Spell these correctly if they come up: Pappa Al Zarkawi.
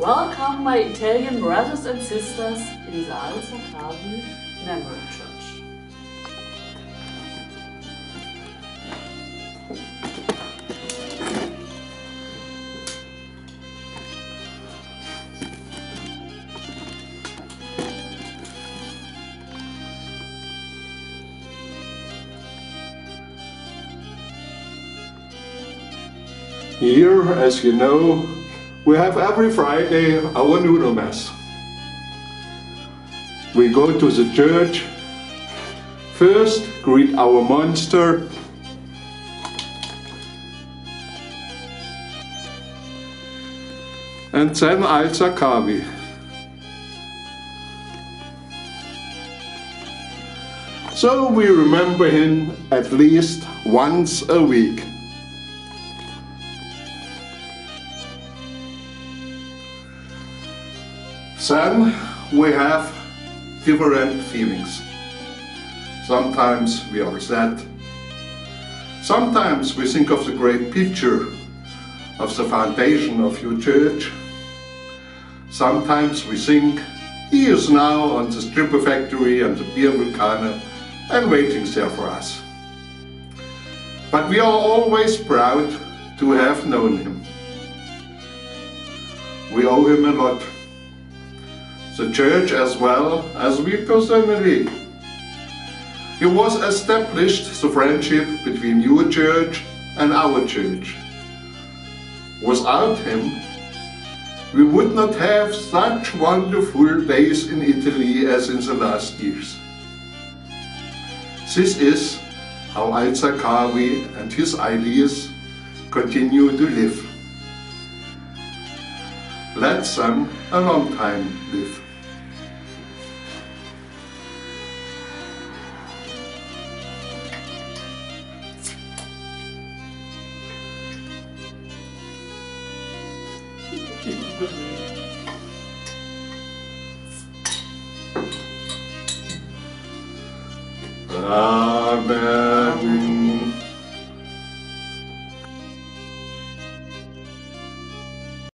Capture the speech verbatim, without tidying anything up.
Welcome my Italian brothers and sisters in the Al Zarkawi Memorial Church. Here, as you know, we have every Friday our noodle mass. We go to the church, first greet our monster, and then Al Zarkawi. So we remember him at least once a week. Then we have different feelings. Sometimes we are sad. Sometimes we think of the great picture of the foundation of your church. Sometimes we think he is now on the stripper factory and the beer vulcana and waiting there for us. But we are always proud to have known him. We owe him a lot. The church as well as we personally. It was established the friendship between your church and our church. Without him, we would not have such wonderful days in Italy as in the last years. This is how Al Zarkawi and his ideas continue to live. Let them a long time live. Amen.